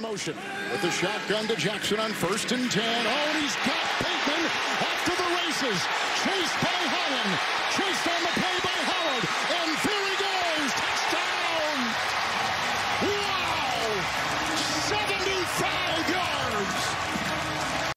in motion with the shotgun to Jackson on 1st and 10. Oh, and he's got pace.